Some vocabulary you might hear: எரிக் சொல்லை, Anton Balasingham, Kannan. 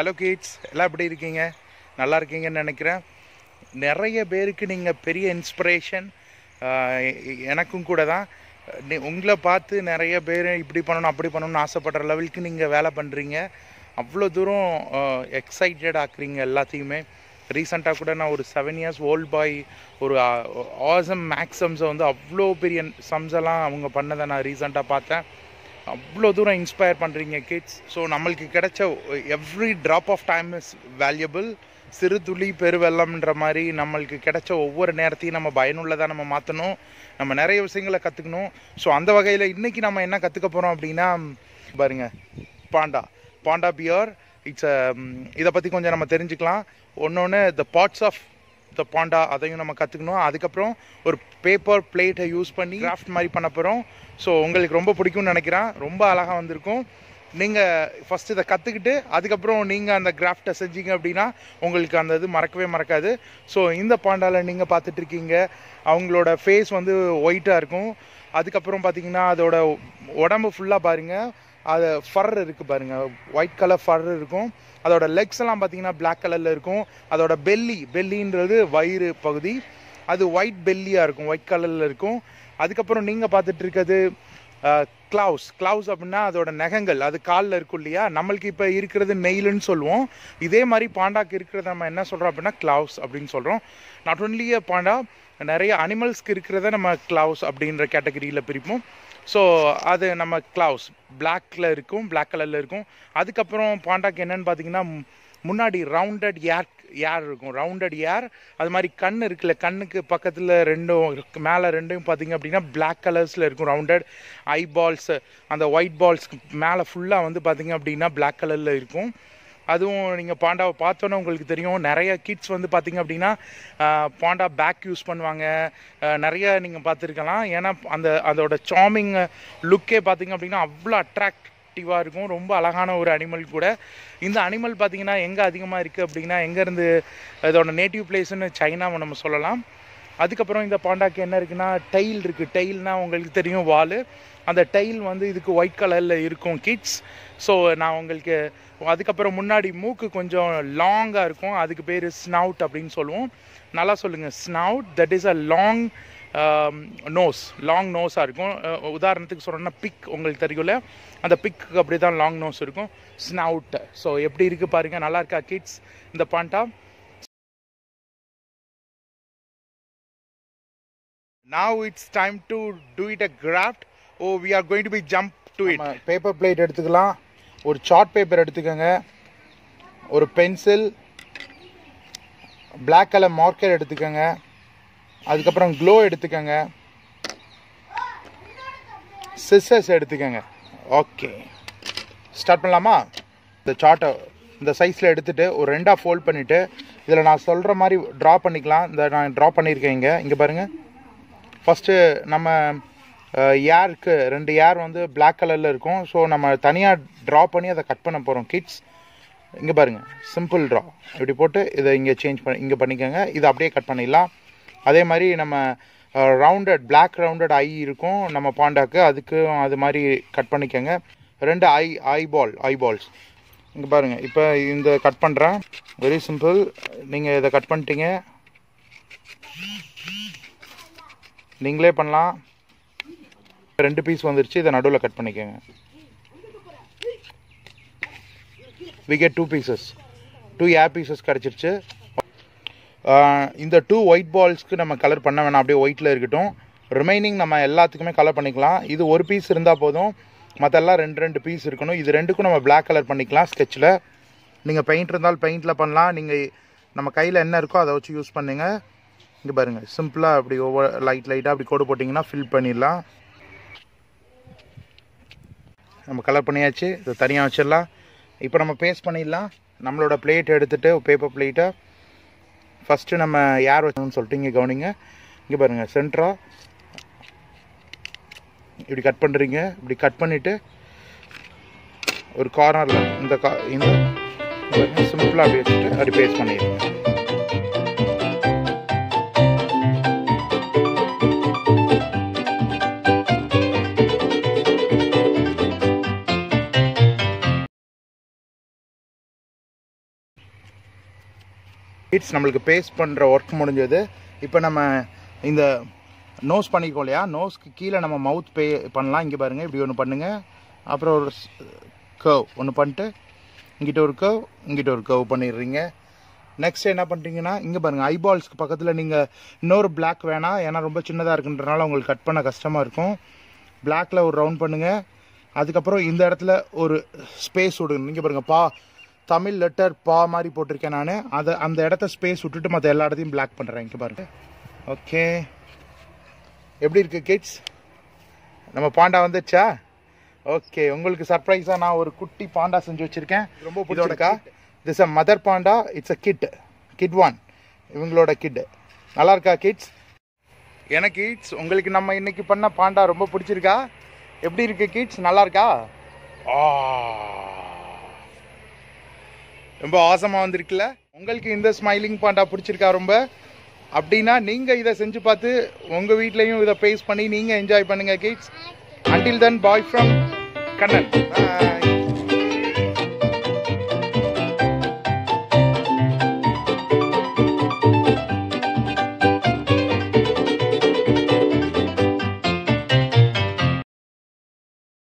Hello kids, எல்லாம் எப்படி இருக்கீங்க? நல்லா இருக்கீங்கன்னு நினைக்கிறேன். நிறைய பேருக்கு நீங்கள் பெரிய இன்ஸ்பிரேஷன், எனக்கும் கூட தான். உங்களை பார்த்து நிறைய பேர் இப்படி பண்ணணும் அப்படி பண்ணணும்னு ஆசைப்படுற லெவலுக்கு நீங்கள் வேலை பண்ணுறீங்க. அவ்வளோ தூரம் எக்ஸைட்டட் ஆக்குறீங்க எல்லாத்தையுமே. ரீசெண்டாக கூட நான் ஒரு 7 years ஓல்டு பாய் ஒரு ஆசம் மேக்ஸ் சம்ஸை வந்து அவ்வளோ பெரிய சம்ஸெல்லாம் அவங்க பண்ணதை நான் ரீசெண்டாக பார்த்தேன். அவ்வளோ தூரம் இன்ஸ்பயர் பண்ணுறீங்க கிட்ஸ். ஸோ நம்மளுக்கு கிடைச்ச every drop of time is valuable. சிறு துளி பெருவெல்லம்ன்ற மாதிரி நம்மளுக்கு கிடைச்ச ஒவ்வொரு நேரத்தையும் நம்ம பயனுள்ளதாக நம்ம மாற்றணும். நம்ம நிறைய விஷயங்களை கற்றுக்கணும். ஸோ அந்த வகையில் இன்றைக்கி நம்ம என்ன கற்றுக்க போகிறோம் அப்படின்னா, பாருங்கள், பாண்டா பியர். இதை பற்றி கொஞ்சம் நம்ம தெரிஞ்சுக்கலாம். ஒன்று the parts of the panda, அதையும் நம்ம கற்றுக்கணும். அதுக்கப்புறம் ஒரு பேப்பர் பிளேட்டை யூஸ் பண்ணி கிராஃப்ட் மாதிரி பண்ண போகிறோம். ஸோ உங்களுக்கு ரொம்ப பிடிக்கும்னு நினைக்கிறேன். ரொம்ப அழகாக வந்திருக்கும். நீங்கள் ஃபஸ்ட்டு இதை கற்றுக்கிட்டு அதுக்கப்புறம் நீங்கள் அந்த கிராஃப்டை செஞ்சீங்க அப்படின்னா உங்களுக்கு அந்த இது மறக்கவே மறக்காது. ஸோ இந்த பாண்டாவில் நீங்கள் பார்த்துட்ருக்கீங்க, அவங்களோட ஃபேஸ் வந்து ஒயிட்டாக இருக்கும். அதுக்கப்புறம் பார்த்திங்கன்னா அதோட உடம்பு ஃபுல்லாக பாருங்கள், அது ஃபர் இருக்குது பாருங்கள், ஒயிட் கலர் ஃபர் இருக்கும். அதோட லெக்ஸ் எல்லாம் பார்த்தீங்கன்னா பிளாக் கலரில் இருக்கும். அதோட பெல்லின்றது வயிறு பகுதி, அது ஒயிட் பெல்லியாக இருக்கும், ஒயிட் கலரில் இருக்கும். அதுக்கப்புறம் நீங்கள் பார்த்துட்டு இருக்கிறது க்ளவுஸ் அப்படின்னா அதோட நகங்கள், அது காலில் இருக்கும் இல்லையா. நம்மளுக்கு இப்போ இருக்கிறது நெயிலுன்னு சொல்லுவோம், இதே மாதிரி பாண்டாக்கு இருக்கிறத நம்ம என்ன சொல்கிறோம் அப்படின்னா க்ளவுஸ் அப்படின்னு சொல்கிறோம். நாட் ஒன்லி பாண்டா, நிறைய அனிமல்ஸ்க்கு இருக்கிறத நம்ம க்ளவுஸ் அப்படின்ற கேட்டகரியில் பிரிப்போம். ஸோ அது நம்ம க்ளவுஸ் பிளாக் கலரில் இருக்கும். அதுக்கப்புறம் பாண்டாக்கு என்னென்னு பார்த்தீங்கன்னா முன்னாடி ரவுண்டட் ஏர் இருக்கும், ரவுண்டட் ஏர். அது மாதிரி கண் இருக்குல்ல, கண்ணுக்கு பக்கத்தில் ரெண்டும் மேலே ரெண்டையும் பார்த்திங்க அப்படின்னா பிளாக் கலர்ஸில் இருக்கும். ரவுண்டட் ஐ பால்ஸு, அந்த ஒயிட் பால்ஸ்க்கு மேலே ஃபுல்லாக வந்து பார்த்திங்க அப்படின்னா பிளாக் கலரில் இருக்கும். அதுவும் நீங்கள் பாண்டாவை பார்த்தோன்னே உங்களுக்கு தெரியும். நிறைய கிட்ஸ் வந்து பார்த்திங்க அப்படின்னா பாண்டா பேக் யூஸ் பண்ணுவாங்க, நிறைய நீங்கள் பார்த்துருக்கலாம். ஏன்னா அதோட சார்மிங் லுக்கே பார்த்திங்க அப்படின்னா அவ்வளோ அட்ராக்டிவாக இருக்கும். ரொம்ப அழகான ஒரு அனிமல் கூட. இந்த அனிமல் பார்த்திங்கன்னா எங்கே அதிகமாக இருக்குது அப்படின்னா, எங்கேருந்து இதோட நேட்டிவ் பிளேஸ்ன்னு சைனாவை நம்ம சொல்லலாம். அதுக்கப்புறம் இந்த பாண்டாக்கு என்ன இருக்குன்னா டெயில் இருக்குது. டெயில்னால் உங்களுக்கு தெரியும் வால். அந்த டெயில் வந்து இதுக்கு ஒயிட் கலரில் இருக்கும் கிட்ஸ். ஸோ நான் உங்களுக்கு அதுக்கப்புறம் முன்னாடி மூக்கு கொஞ்சம் லாங்காக இருக்கும், அதுக்கு பேர் ஸ்னவுட் அப்படின்னு சொல்லுவோம். நல்லா சொல்லுங்கள், snout. That is a long நோஸாக இருக்கும். உதாரணத்துக்கு சொல்லணும்னா பிக் உங்களுக்கு தெரியும்ல, அந்த பிக்கு அப்படி தான் லாங் நோஸ் இருக்கும், ஸ்னவுட். ஸோ எப்படி இருக்குது பாருங்கள், நல்லா இருக்கா கிட்ஸ் இந்த Panda? Now it's time to do it a craft. Oh, we are going to be jump to it. Paper plate எடுத்துக்கலாம். ஒரு சார்ட் பேப்பர் எடுத்துக்கங்க, ஒரு பென்சில், பிளாக் கலர் மார்க்கர் எடுத்துக்கங்க, அதுக்கப்புறம் க்ளோ எடுத்துக்கங்க, சிசர்ஸ் எடுத்துக்கங்க. ஓகே, ஸ்டார்ட் பண்ணலாமா? இந்த சார்ட்டை இந்த சைஸில் எடுத்துகிட்டு ஒரு 2ஆக ஃபோல்ட் பண்ணிவிட்டு இதில் நான் சொல்கிற மாதிரி ட்ரா பண்ணிக்கலாம். இந்த நான் ட்ரா பண்ணியிருக்கேன். இங்கே பாருங்கள், ஃபஸ்ட்டு நம்ம ஏருக்கு 2 ஏர் வந்து பிளாக் கலரில் இருக்கும். ஸோ நம்ம தனியாக ட்ரா பண்ணி அதை கட் பண்ண போகிறோம் கிட்ஸ். இங்கே பாருங்கள், சிம்பிள் ட்ரா இப்படி போட்டு இதை இங்கே இங்கே பண்ணிக்கோங்க. இதை அப்படியே கட் பண்ணிடலாம். அதே மாதிரி நம்ம ரவுண்டட் பிளாக் ரவுண்டட் ஐ இருக்கும் நம்ம பாண்டாக்கு, அதுக்கும் அது மாதிரி கட் பண்ணிக்கோங்க. 2 ஐ பால்ஸ் இங்கே பாருங்கள். இப்போ இந்த கட் பண்ணுறேன், வெரி சிம்பிள். நீங்கள் இதை கட் பண்ணிட்டீங்க, நீங்களே பண்ணலாம். 2 பீஸ் வந்துருச்சு, இதை நடுவில் கட் பண்ணிக்கோங்க. we get 2 pieces, 2 air pieces கிடச்சிருச்சு. இந்த 2 ஒயிட் பால்ஸ்க்கு நம்ம கலர் பண்ண வேணாம், அப்படியே ஒயிட்டில் இருக்கட்டும். ரிமைனிங் நம்ம எல்லாத்துக்குமே கலர் பண்ணிக்கலாம். இது 1 பீஸ் இருந்தால் போதும், மற்றெல்லாம் 2 பீஸ் இருக்கணும். இது 2க்கும் நம்ம பிளாக் கலர் பண்ணிக்கலாம் ஸ்கெட்சில். நீங்கள் பெயிண்ட் இருந்தாலும் பெயிண்டில் பண்ணலாம். நீங்கள் நம்ம கையில் என்ன இருக்கோ அதை வச்சு யூஸ் பண்ணுங்கள். இங்கே பாருங்கள், சிம்பிளாக அப்படி ஒவ்வொரு லைட்டாக அப்படி கோடு போட்டிங்கன்னா ஃபில் பண்ணிடலாம். நம்ம கலர் பண்ணியாச்சு, இதை தனியாக வச்சிடலாம். இப்போ நம்ம பேஸ்ட் பண்ணிடலாம். நம்மளோட பிளேட் எடுத்துகிட்டு பேப்பர் பிளேட்டை ஃபஸ்ட்டு நம்ம யார் வச்சோம்னு சொல்லிட்டு இங்கே கவனிங்க. இங்கே பாருங்கள், சென்ட்ராக இப்படி கட் பண்ணுறீங்க. இப்படி கட் பண்ணிவிட்டு ஒரு கார்னரில் இந்த சிம்பிளாக அப்படி வச்சுட்டு அப்படி பேஸ்ட் பண்ணிடுங்க. ஹிட்ஸ் நம்மளுக்கு பேஸ்ட் பண்ணுற ஒர்க் முடிஞ்சது. இப்போ நம்ம இந்த நோஸ் பண்ணிக்கோ இல்லையா, நோஸ்க்கு கீழே நம்ம மவுத் பே பண்ணலாம். இங்கே பாருங்கள், இப்படி ஒன்று பண்ணுங்கள், அப்புறம் ஒரு கவ் ஒன்று பண்ணிட்டு இங்கிட்ட ஒரு கவ், இங்கிட்ட ஒரு கவ் பண்ணிடுறீங்க. நெக்ஸ்ட் என்ன பண்ணுறீங்கன்னா, இங்கே பாருங்கள் ஐபால்ஸ்க்கு பக்கத்தில் நீங்கள் இன்னொரு பிளாக் வேணாம், ஏன்னா ரொம்ப சின்னதாக இருக்குன்றனால உங்களுக்கு கட் பண்ண கஷ்டமாக இருக்கும். பிளாக்கில் ஒரு ரவுண்ட் பண்ணுங்கள், அதுக்கப்புறம் இந்த இடத்துல ஒரு ஸ்பேஸ் விடுங்க. இங்கே பாருங்கள் பா, தமிழ் லெட்டர் பா மாதிரி போட்டிருக்கேன் நான், அதை அந்த இடத்த ஸ்பேஸ் விட்டுட்டு மற்ற எல்லா இடத்தையும் பிளாக் பண்ணுறேன். இங்கே பாருங்கள், ஓகே. எப்படி இருக்குது கிட்ஸ், நம்ம பாண்டா வந்துடுச்சா? ஓகே, உங்களுக்கு சர்ப்ரைஸாக நான் ஒரு குட்டி பாண்டா செஞ்சு வச்சுருக்கேன். ரொம்ப பிடிச்சோடக்கா, this a mother panda, it's a kid one, இவங்களோட கிட்டு. நல்லா இருக்கா கிட்ஸ்? எனக்கு கிட்ஸ் உங்களுக்கு நம்ம இன்னைக்கு பண்ண பாண்டா ரொம்ப பிடிச்சிருக்கா? எப்படி இருக்கு கிட்ஸ், நல்லா இருக்கா? ரொம்ப ஆசமாக வந்திருக்குல்ல. உங்களுக்கு இந்த ஸ்மைலிங் பாண்டா பிடிச்சிருக்கா ரொம்ப? அப்படின்னா நீங்கள் இதை செஞ்சு பார்த்து உங்கள் வீட்லேயும் இதை பேஸ் பண்ணி நீங்கள் என்ஜாய் பண்ணுங்கள் kids. Until then, bye from Kannan.